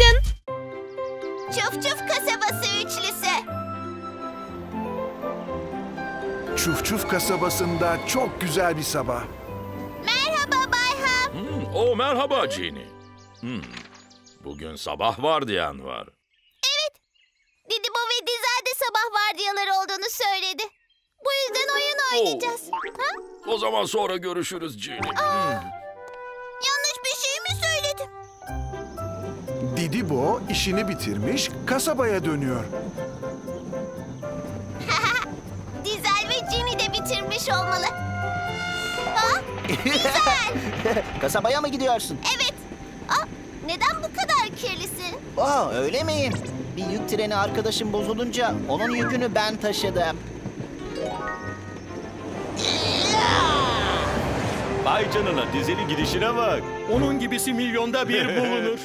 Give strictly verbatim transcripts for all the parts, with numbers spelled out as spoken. Koşun. Çuf çuf kasabası üçlüsü. Çuf çuf kasabasında çok güzel bir sabah. Merhaba Bay Hub. Hmm, o merhaba Jini. Hmm, bugün sabah vardiyan var. Evet. Titipo ve Dizel de sabah vardiyaları olduğunu söyledi. Bu yüzden oyun oynayacağız. Ha? O zaman sonra görüşürüz Jini. Hmm. Yanlış bir şey mi söyledim? Titipo işini bitirmiş, kasabaya dönüyor. Dizel ve Jini de bitirmiş olmalı. Ha? Dizel! Kasabaya mı gidiyorsun? Evet. Aa, neden bu kadar kirlisin? Aa, öyle miyim? Bir yük treni arkadaşım bozulunca onun yükünü ben taşıdım. Vay canına, Dizel'in gidişine bak. Onun gibisi milyonda bir bulunur.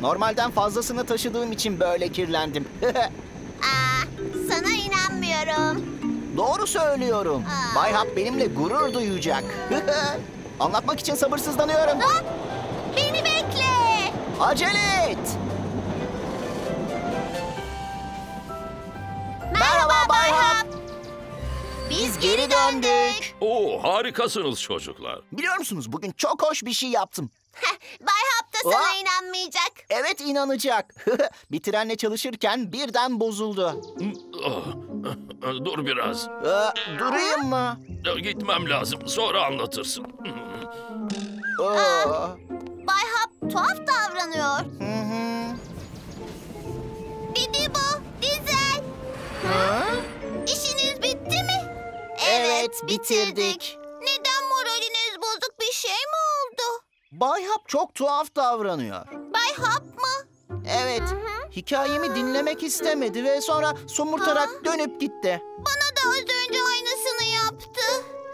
Normalden fazlasını taşıdığım için böyle kirlendim. Aa, sana inanmıyorum. Doğru söylüyorum. Aa. Bay Hap benimle gurur duyacak. Anlatmak için sabırsızlanıyorum. Aa, beni bekle. Acele et. Merhaba, Merhaba Bay Hap. Biz geri döndük. Oo, harikasınız çocuklar. Biliyor musunuz, bugün çok hoş bir şey yaptım. Bay Hub da sana Aa! inanmayacak. Evet, inanacak. Bir trenle çalışırken birden bozuldu. Dur biraz. Ee, durayım mı? Gitmem lazım. Sonra anlatırsın. Aa! Aa, Bay Hub tuhaf davranıyor. Hı hı. Titipo, Dizel. Ha? İşiniz bitti mi? Evet, evet bitirdik. bitirdik. Neden moraliniz bozuk, bir şey mi oldu? Bay Hub çok tuhaf davranıyor. Bay Hub mu? Evet. Hı hı. Hikayemi hı. dinlemek istemedi ve sonra somurtarak hı. dönüp gitti. Bana da az önce aynısını yaptı.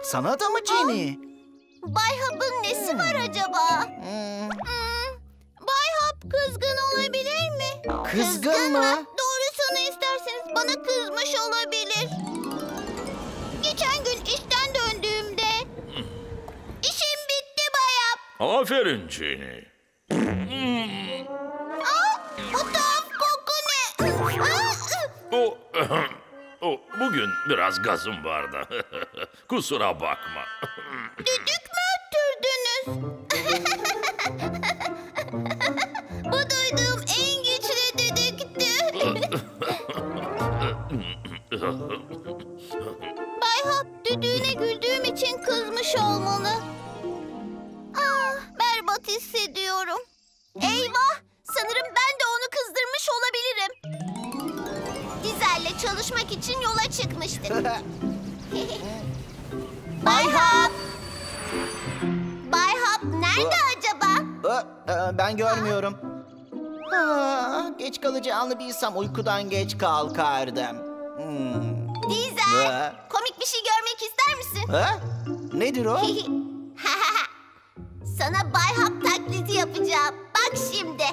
Sana da mı Jini? Bay Hub'ın nesi hmm. var acaba? Hmm. Hmm. Bay Hub kızgın olabilir mi? Kızgın, kızgın mı? Doğrusunu isterseniz bana kızmış olabilir. Geçen gün işten döndüğümde... İşim bitti Bay Hub. Aferin Jini. Aa, bu tuhaf koku ne? o, o, bugün biraz gazım vardı. Kusura bakma. Düdük mü öttürdünüz? Bu duyduğum en güçlü düdüktü. Bay Hop, düdüğüne güldüğüm için kızmış olmalı. Ah, berbat hissediyorum. Eyvah! Sanırım ben de onu kızdırmış olabilirim. Dizel'le çalışmak için yola çıkmıştık. Bay Hop! Bay Hop nerede acaba? Aa, ben görmüyorum. Aa, geç kalacağını bilsem uykudan geç kalkardım. Hmm. Dizel, Aa. komik bir şey görmek ister misin? Ha? Nedir o? Sana Bay Hub taklidi yapacağım. Bak şimdi.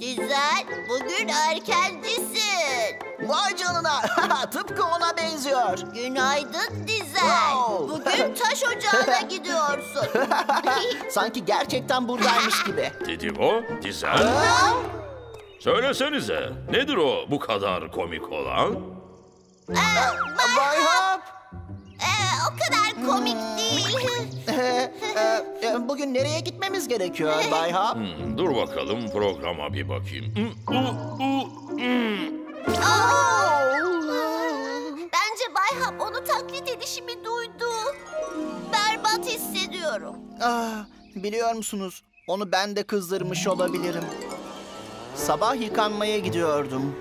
Dizel, bugün erkencisin. Vay canına. Tıpkı ona benziyor. Günaydın Dizel. Wow. Bugün taş ocağına gidiyorsun. Sanki gerçekten buradaymış gibi. Titipo, Dizel. Ha? Söylesenize. Nedir o bu kadar komik olan? Ee, Bay, Bay Hub. Ee, o kadar komik hmm. değil. ee, e, bugün nereye gitmemiz gerekiyor Bay Hub? Hmm, dur bakalım, programa bir bakayım. Bence Bay Hub onu taklit edişimi duydu. Berbat hissediyorum. Ah, biliyor musunuz, onu ben de kızdırmış olabilirim. Sabah yıkanmaya gidiyordum.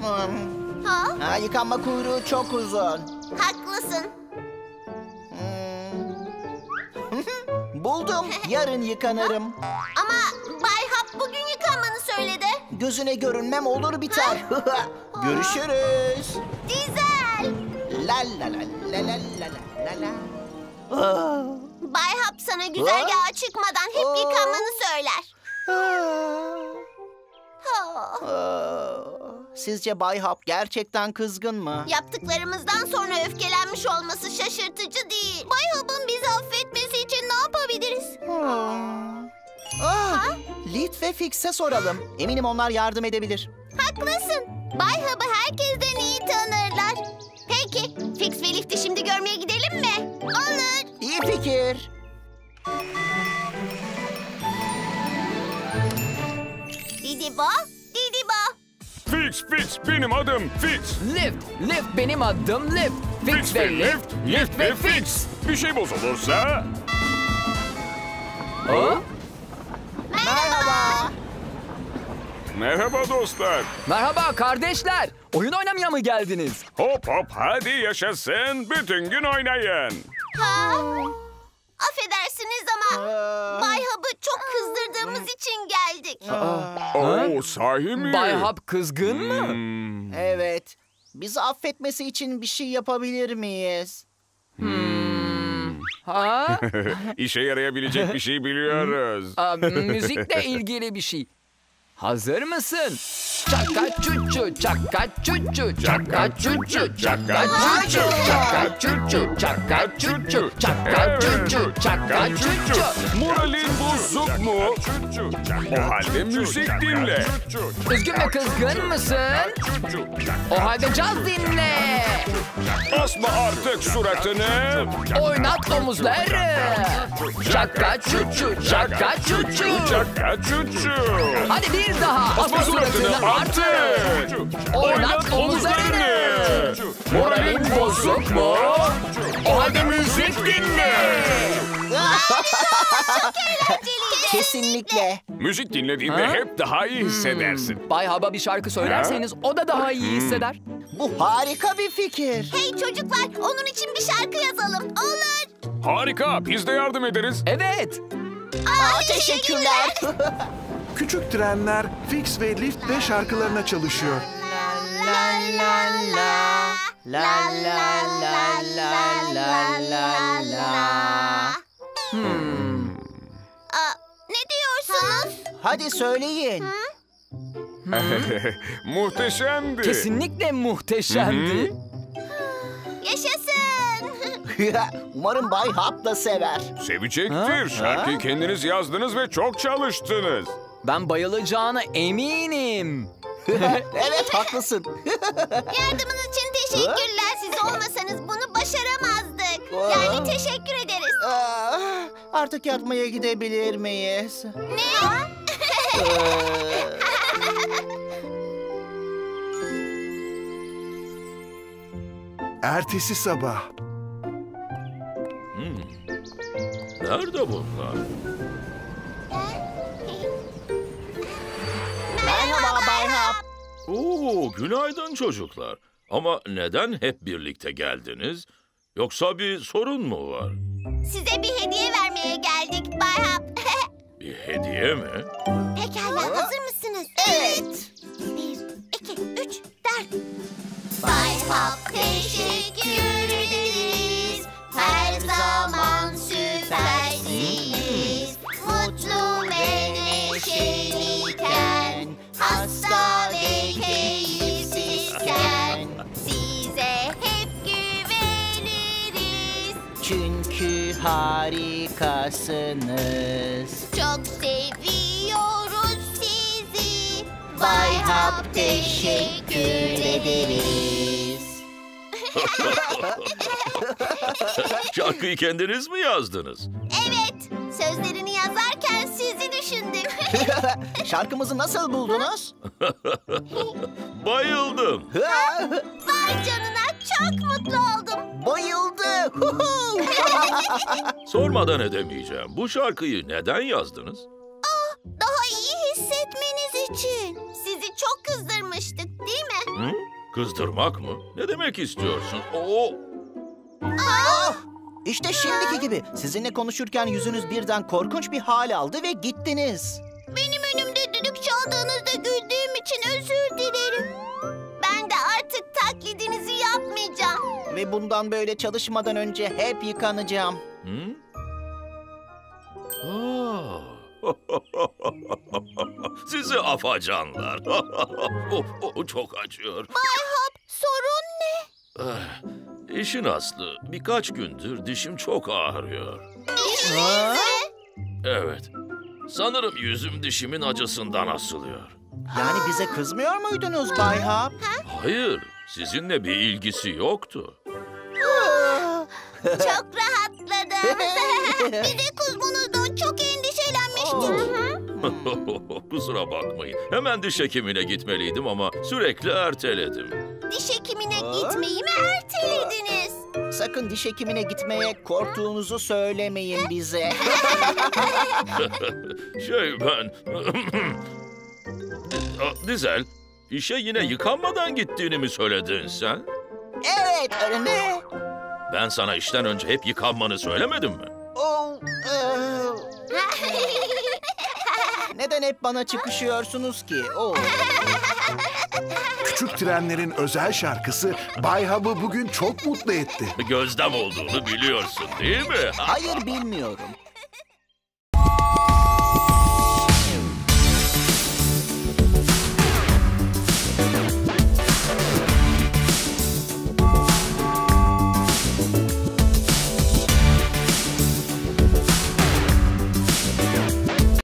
Hmm. Ha? Ha, yıkanma kuyruğu çok uzun. Haklısın. Hmm. Buldum. Yarın yıkanırım. Ha? Ama Bay Hub bugün yıkanmanı söyledi. Gözüne görünmem olur biter. Görüşürüz. Dizel. La la la la la la la. Bay Hub sana güzergaha çıkmadan hep Aa. yıkanmanı söyler. Aa. Aa. Sizce Bay Hub gerçekten kızgın mı? Yaptıklarımızdan sonra öfkelenmiş olması şaşırtıcı değil. Bay Hub'un bizi affetmesi için ne yapalım? gideriz. Hmm. Ah, Lift ve Fix'e soralım. Eminim onlar yardım edebilir. Haklısın. Bay Hub'ı herkesten iyi tanırlar. Peki, Fix ve Lift'i şimdi görmeye gidelim mi? Olur. İyi fikir. Titipo, Titipo. Fix, Fix benim adım Fix. Lift, Lift benim adım Lift. Fix, Fix ve Lift, Lift, Lift ve Fix. Fix. Bir şey bozulursa... Oh? Merhaba. Merhaba dostlar. Merhaba kardeşler. Oyun oynamaya mı geldiniz? Hop hop hadi yaşasın. Bütün gün oynayın. Ha? Affedersiniz ama Bay Hub'ı çok kızdırdığımız için geldik. Aa. Oo, sahi mi? Bay Hub kızgın mı? Hmm. Evet. Bizi affetmesi için bir şey yapabilir miyiz? Hmm. Ha? İşe yarayabilecek bir şey biliyoruz. Aa, müzikle ilgili bir şey. Hazır mısın? Çaka çuçu, çaka çuçu, çaka çuçu, çaka çuçu, çaka çuçu, çaka çuçu, çaka çuçu, çaka çuçu. Moralin bozuk mu? O halde müzik dinle. Üzgün ve kızgın mısın? O halde caz dinle. Asma artık suratını. Oynat omuzları. Çaka çuçu, çaka çuçu, çaka çuçu. Hadi bir daha. Asma suratını artık. Oynat omuzlarını. Moralin bozuk mu? O halde müzik dinle. Çok eğlenceli. Kesinlikle. Müzik dinlediğinde ha? hep daha iyi hissedersin. Hmm. Bay Hub'a bir şarkı söylerseniz ha? o da daha iyi hisseder. Hmm. Bu harika bir fikir. Hey çocuklar, onun için bir şarkı yazalım. Olur. Harika, biz de yardım ederiz. Evet. Aa, Aa, teşekkürler. teşekkürler. Küçük trenler Fix ve Lift de şarkılarına çalışıyor. La la la la la la la la la. Hmm. Aa, ne diyorsunuz? Hadi söyleyin. Muhteşemdi. Kesinlikle muhteşemdi. Yaşasın. Umarım Bay Hap da sever. Sevecektir. Şarkıyı kendiniz yazdınız ve çok çalıştınız. Ben bayılacağına eminim. Evet, haklısın. Yardımınız için teşekkürler. Siz olmasanız bunu başaramazdık. Yani teşekkür ederiz. Artık yatmaya gidebilir miyiz? Ne? Ertesi sabah. Hmm. Nerede bunlar? Oo, günaydın çocuklar. Ama neden hep birlikte geldiniz? Yoksa bir sorun mu var? Size bir hediye vermeye geldik Bay Hap. Bir hediye mi? Pekala, ha? hazır mısınız? Evet. Bir, iki, üç, dört. Bay Hap teşekkür ederiz. Her zaman süpersiniz. Mutlu ve neşeliyken, hasta ve keyifsizken size hep güveniriz. Çünkü harikasınız. Çok seviyoruz sizi. Bay Hub teşekkür ederiz. Şarkıyı kendiniz mi yazdınız? Evet. Sözlerini yazarken sizi düşündüm. Şarkımızı nasıl buldunuz? Bayıldım. Vay canına, çok mutlu oldum. Bayıldım. Sormadan edemeyeceğim. Bu şarkıyı neden yazdınız? Oh, daha iyi hissetmeniz için. Sizi çok kızdırmıştık değil mi? Hı? Kızdırmak mı? Ne demek istiyorsun? Oo. Ah! İşte şimdiki gibi. Sizinle konuşurken yüzünüz birden korkunç bir hal aldı ve gittiniz. Benim önümde düdük çaldığınızda güldüğüm için özür dilerim. Ben de artık taklidinizi yapmayacağım. Ve bundan böyle çalışmadan önce hep yıkanacağım. Hı? Aa. Sizi afacanlar. Oh, oh, çok acıyor. Bay Hub, sorun ne? İşin aslı, birkaç gündür dişim çok ağrıyor. Dişiniz mi? Evet. Sanırım yüzüm dişimin acısından asılıyor. Yani bize kızmıyor muydunuz Bay Hub? Hayır. Sizinle bir ilgisi yoktu. Çok rahatladım. Bize kızmanızdan çok endişelenmiştim. Kusura bakmayın. Hemen diş hekimine gitmeliydim ama sürekli erteledim. Diş hekimine gitmeyi mi ertelediniz? Sakın diş hekimine gitmeye korktuğunuzu söylemeyin bize. Şey ben... Dizel, işe yine yıkanmadan gittiğini mi söyledin sen? Evet, öyle. Ben sana işten önce hep yıkanmanı söylemedim mi? Oh, uh... Neden hep bana çıkışıyorsunuz ki? Oh. Küçük trenlerin özel şarkısı Bay Hub'ı bugün çok mutlu etti. Gözlem olduğunu biliyorsun değil mi? Hayır, bilmiyorum.